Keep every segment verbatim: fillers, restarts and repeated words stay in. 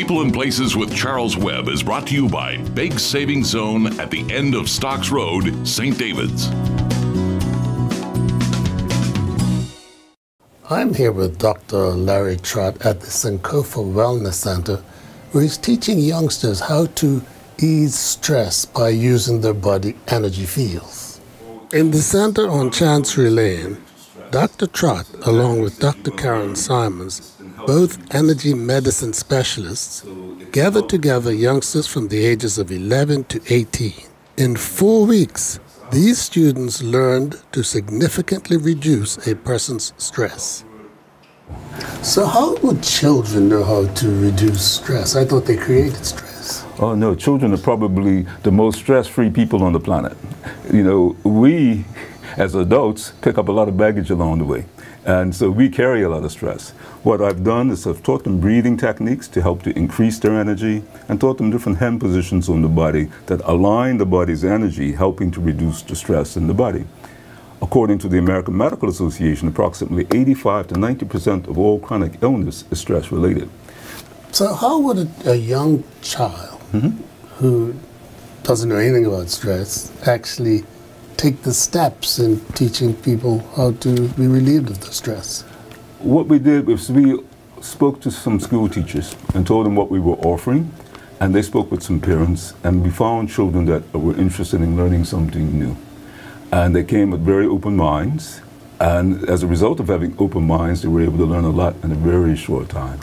People and Places with Charles Webb is brought to you by Big Saving Zone at the end of Stocks Road, Saint David's. I'm here with Doctor Larry Trott at the Sankofa Wellness Center, where he's teaching youngsters how to ease stress by using their body energy fields. In the center on Chancery Lane, Doctor Trott, along with Doctor Karen Simons, both energy medicine specialists, gathered together youngsters from the ages of eleven to eighteen. In four weeks, these students learned to significantly reduce a person's stress. So how would children know how to reduce stress? I thought they created stress. Oh no, children are probably the most stress-free people on the planet. You know, we as adults pick up a lot of baggage along the way. And so we carry a lot of stress. What I've done is I've taught them breathing techniques to help to increase their energy and taught them different hand positions on the body that align the body's energy, helping to reduce the stress in the body. According to the American Medical Association, approximately eighty-five to ninety percent of all chronic illness is stress-related. So how would a, a young child mm-hmm. who doesn't know anything about stress actually take the steps in teaching people how to be relieved of the stress? What we did was we spoke to some school teachers and told them what we were offering, and they spoke with some parents, and we found children that were interested in learning something new. And they came with very open minds, and as a result of having open minds, they were able to learn a lot in a very short time.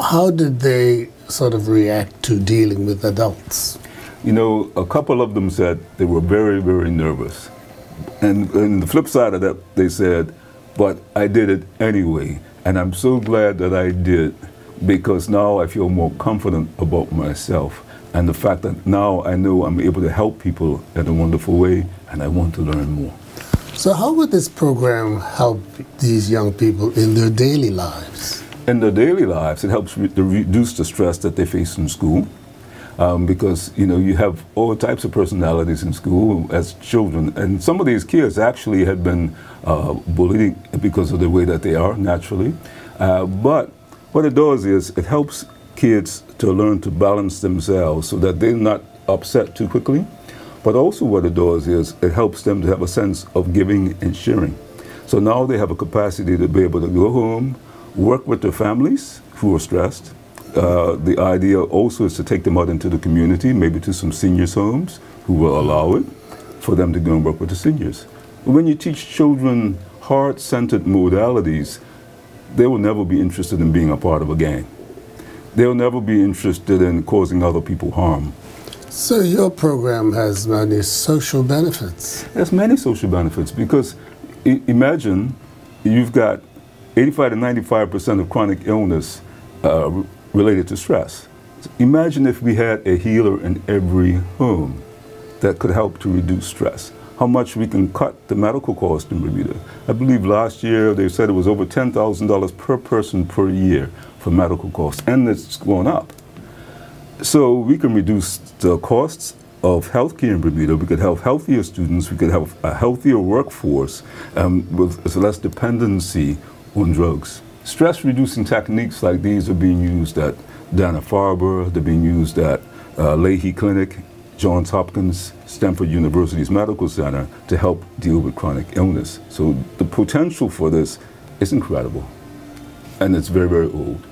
How did they sort of react to dealing with adults? You know, a couple of them said they were very, very nervous. And, and the flip side of that, they said, but I did it anyway. And I'm so glad that I did, because now I feel more confident about myself. And the fact that now I know I'm able to help people in a wonderful way, and I want to learn more. So how would this program help these young people in their daily lives? In their daily lives, it helps re- to reduce the stress that they face in school. Um, because, you know, you have all types of personalities in school as children. And some of these kids actually had been uh, bullied because of the way that they are, naturally. Uh, but what it does is it helps kids to learn to balance themselves so that they're not upset too quickly. But also what it does is it helps them to have a sense of giving and sharing. So now they have a capacity to be able to go home, work with their families who are stressed. Uh, the idea also is to take them out into the community, maybe to some seniors' homes, who will allow it, for them to go and work with the seniors. When you teach children heart-centered modalities, they will never be interested in being a part of a gang. They'll never be interested in causing other people harm. So your program has many social benefits. It has many social benefits, because I imagine you've got eighty-five to ninety-five percent of chronic illness uh, related to stress. Imagine if we had a healer in every home that could help to reduce stress. How much we can cut the medical cost in Bermuda. I believe last year they said it was over ten thousand dollars per person per year for medical costs, and it's going up. So we can reduce the costs of healthcare in Bermuda. We could have healthier students, we could have a healthier workforce um, with less dependency on drugs. Stress-reducing techniques like these are being used at Dana-Farber, they're being used at uh, Lahey Clinic, Johns Hopkins, Stanford University's Medical Center to help deal with chronic illness. So the potential for this is incredible, and it's very, very old.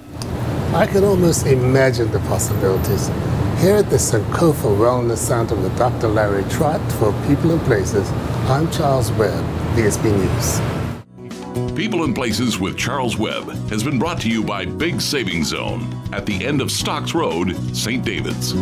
I can almost imagine the possibilities. Here at the Sankofa Wellness Center with Doctor Larry Trott for People and Places, I'm Charles Webb, B S B News. People and Places with Charles Webb has been brought to you by Big Saving Zone at the end of Stocks Road, Saint David's.